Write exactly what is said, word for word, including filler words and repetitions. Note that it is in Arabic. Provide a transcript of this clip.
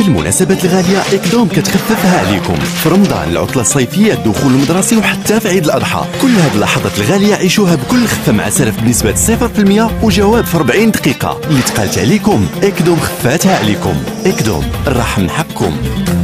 المناسبات الغالية إكدوم كتخففها عليكم في رمضان، العطلة الصيفية، الدخول المدرسي وحتى في عيد الأضحى. كل هذه اللحظات الغالية عيشوها بكل خفة مع سلف بنسبة صفر بالمئة وجواب في أربعين دقيقة اللي تقالت عليكم. إكدوم خفاتها عليكم. إكدوم الراحة من حقكم.